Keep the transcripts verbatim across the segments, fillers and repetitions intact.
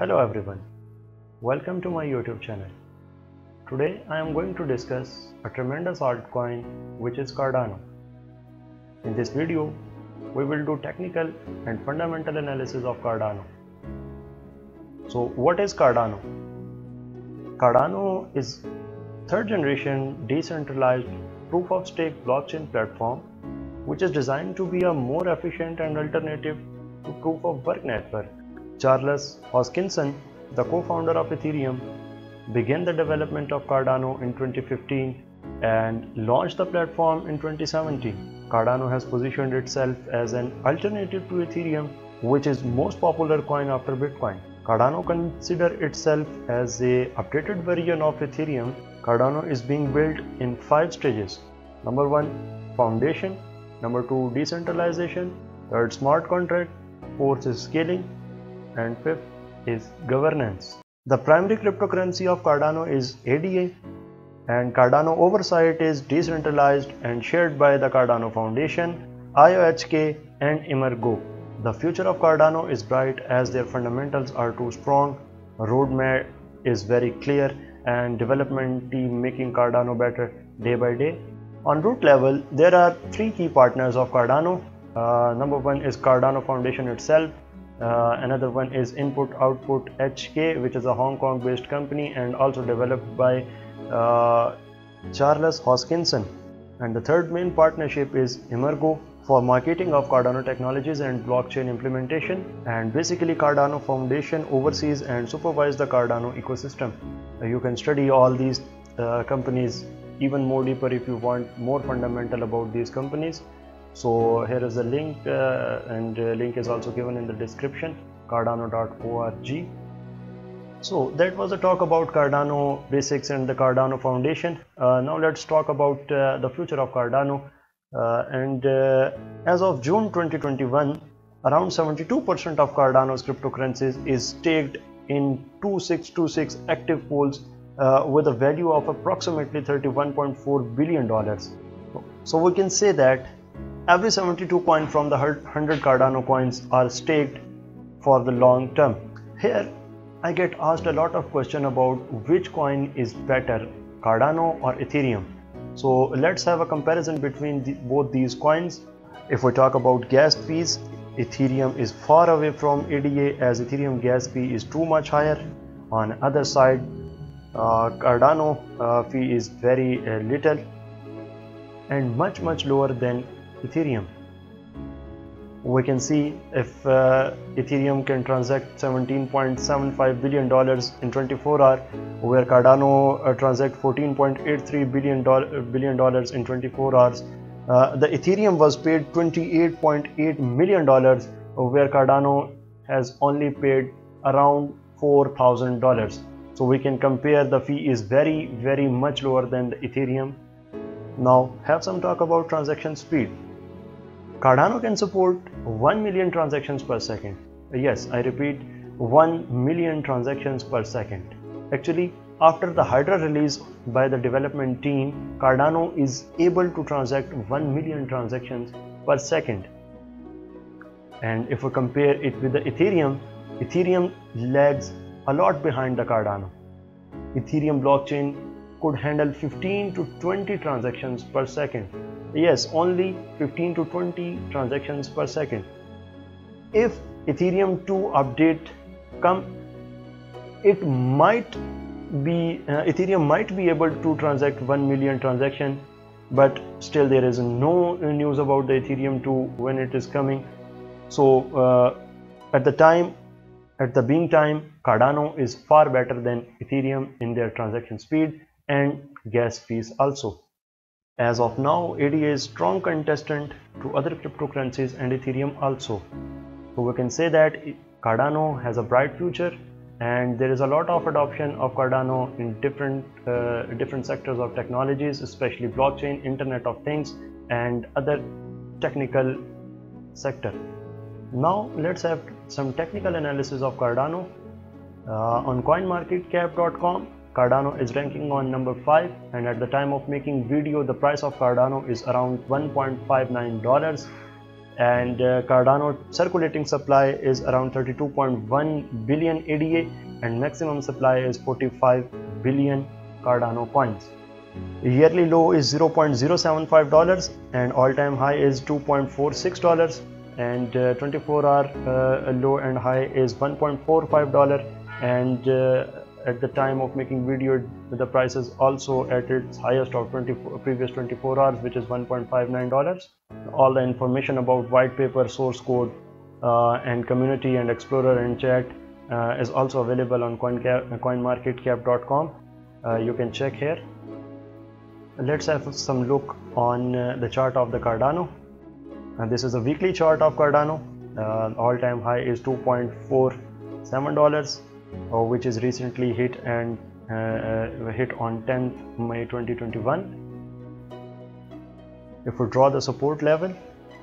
Hello everyone, welcome to my YouTube channel. Today I am going to discuss a tremendous altcoin which is Cardano. In this video, we will do technical and fundamental analysis of Cardano. So what is Cardano? Cardano is third generation decentralized proof of stake blockchain platform which is designed to be a more efficient and alternative to proof of work network. Charles Hoskinson, the co-founder of Ethereum, began the development of Cardano in twenty fifteen and launched the platform in twenty seventeen. Cardano has positioned itself as an alternative to Ethereum, which is most popular coin after Bitcoin. Cardano considers itself as a updated version of Ethereum. Cardano is being built in five stages. Number one, foundation. Number two, decentralization. Third, smart contract. Fourth is scaling. And fifth is governance. The primary cryptocurrency of Cardano is A D A. And Cardano oversight is decentralized and shared by the Cardano Foundation, I O H K and Emergo. The future of Cardano is bright as their fundamentals are too strong, roadmap is very clear and development team making Cardano better day by day. On root level, there are three key partners of Cardano. Uh, number one is Cardano Foundation itself. Uh, another one is Input Output H K, which is a Hong Kong based company and also developed by Uh, Charles Hoskinson. And the third main partnership is Emergo for marketing of Cardano technologies and blockchain implementation. And basically Cardano Foundation oversees and supervises the Cardano ecosystem. Uh, you can study all these uh, companies even more deeper if you want more fundamental about these companies. So here is the link uh, and the link is also given in the description, cardano dot org. So that was a talk about Cardano basics and the Cardano Foundation. Uh, now let's talk about uh, the future of Cardano. Uh, and uh, as of June twenty twenty-one, around seventy-two percent of Cardano's cryptocurrencies is staked in two thousand six hundred twenty-six active pools uh, with a value of approximately thirty-one point four billion dollars. So we can say that every seventy-two coin from the one hundred Cardano coins are staked for the long term. Here I get asked a lot of questions about which coin is better, Cardano or Ethereum. So let's have a comparison between the, both these coins. If we talk about gas fees, Ethereum is far away from A D A as Ethereum gas fee is too much higher. On other side, uh, Cardano uh, fee is very uh, little and much much lower than Ethereum. We can see if uh, Ethereum can transact seventeen point seven five billion dollars in twenty-four hours, where Cardano uh, transact fourteen point eight three billion dollars in twenty-four hours. Uh, the Ethereum was paid twenty-eight point eight million dollars, where Cardano has only paid around four thousand dollars. So we can compare the fee is very very much lower than the Ethereum. Now have some talk about transaction speed. Cardano can support one million transactions per second. Yes, I repeat, one million transactions per second. Actually, after the Hydra release by the development team, Cardano is able to transact one million transactions per second. And if we compare it with the Ethereum, Ethereum lags a lot behind the Cardano. Ethereum blockchain could handle fifteen to twenty transactions per second. Yes, only fifteen to twenty transactions per second. If Ethereum two update come, it might be uh, Ethereum might be able to transact one million transactions, but still there is no news about the Ethereum two when it is coming. So uh, at the time at the being time Cardano is far better than Ethereum in their transaction speed and gas fees also. As of now, A D A is strong contestant to other cryptocurrencies and Ethereum also. So we can say that Cardano has a bright future and there is a lot of adoption of Cardano in different, uh, different sectors of technologies, especially blockchain, Internet of Things and other technical sector. Now let's have some technical analysis of Cardano. Uh, on coin market cap dot com, Cardano is ranking on number five, and at the time of making video the price of Cardano is around one point five nine dollars and uh, Cardano circulating supply is around thirty-two point one billion A D A and maximum supply is forty-five billion Cardano coins. Yearly low is zero point zero seven five dollars and all-time high is two point four six dollars, and uh, twenty-four hour uh, low and high is one point four five dollars, and uh, at the time of making video the price is also at its highest of twenty previous twenty-four hours, which is one point five nine dollars. All the information about white paper, source code, uh, and community and explorer and chat uh, is also available on coin market cap dot com. Uh, you can check here. Let's have some look on uh, the chart of the Cardano, and this is a weekly chart of Cardano. Uh, all-time high is two point four seven dollars, uh, which is recently hit and uh, uh, hit on tenth May twenty twenty-one. If we draw the support level,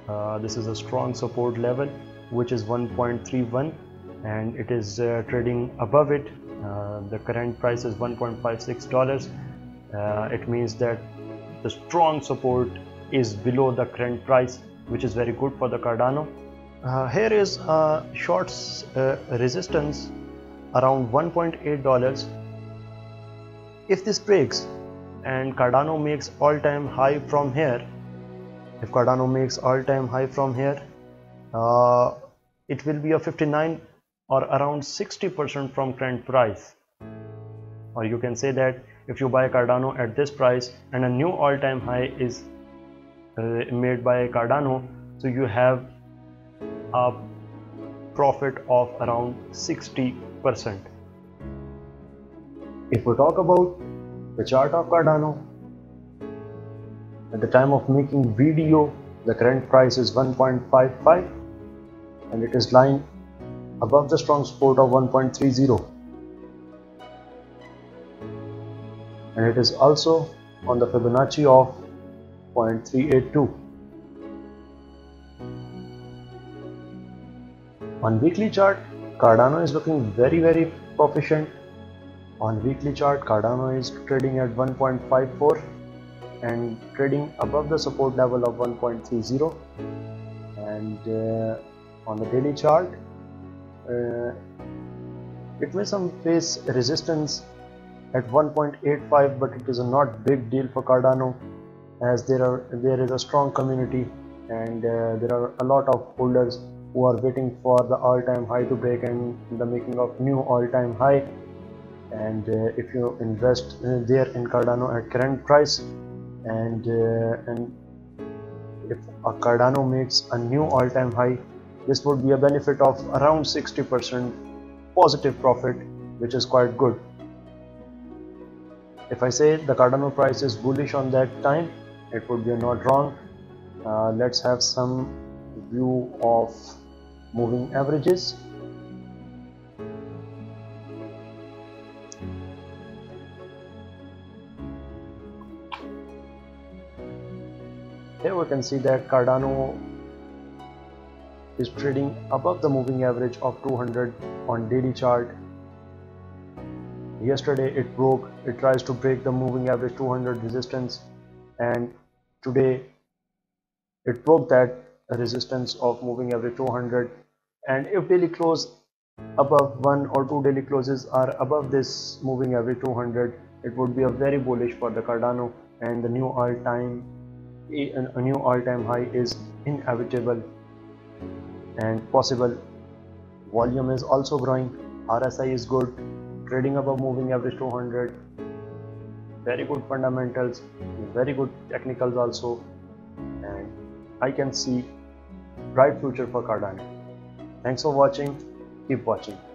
uh, this is a strong support level which is one point three one, and it is uh, trading above it. Uh, the current price is one point five six dollars. Uh, it means that the strong support is below the current price, which is very good for the Cardano. Uh, here is uh, short uh, resistance around one point eight dollars. If this breaks and Cardano makes all-time high from here, if Cardano makes all-time high from here, uh, it will be a fifty-nine or around sixty percent from current price. Or you can say that if you buy Cardano at this price and a new all-time high is uh, made by Cardano, so you have a profit of around sixty percent. If we talk about the chart of Cardano, at the time of making video, the current price is one point five five and it is lying above the strong support of one point three zero. And it is also on the Fibonacci of zero point three eight two. On weekly chart, Cardano is looking very very proficient. On weekly chart, Cardano is trading at one point five four and trading above the support level of one point three zero. And uh, on the daily chart, uh, it may some face resistance at one point eight five, but it is a not big deal for Cardano, as there are there is a strong community and uh, there are a lot of holders who are waiting for the all-time high to break and the making of new all-time high. And uh, if you invest uh, there in Cardano at current price, and uh, and if a Cardano makes a new all-time high, this would be a benefit of around sixty percent positive profit, which is quite good. If I say the Cardano price is bullish on that time, it would be not wrong. Uh, let's have some view of moving averages. Here we can see that Cardano is trading above the moving average of two hundred on daily chart. Yesterday it broke, it tries to break the moving average two hundred resistance, and today it broke that resistance of moving average two hundred. And if daily close above one or two daily closes are above this moving average two hundred, it would be a very bullish for the Cardano, and the new all-time a new all-time high is inevitable and possible. Volume is also growing, R S I is good, trading above moving average two hundred, very good fundamentals, very good technicals also, and I can see bright future for Cardano. Thanks for watching, keep watching.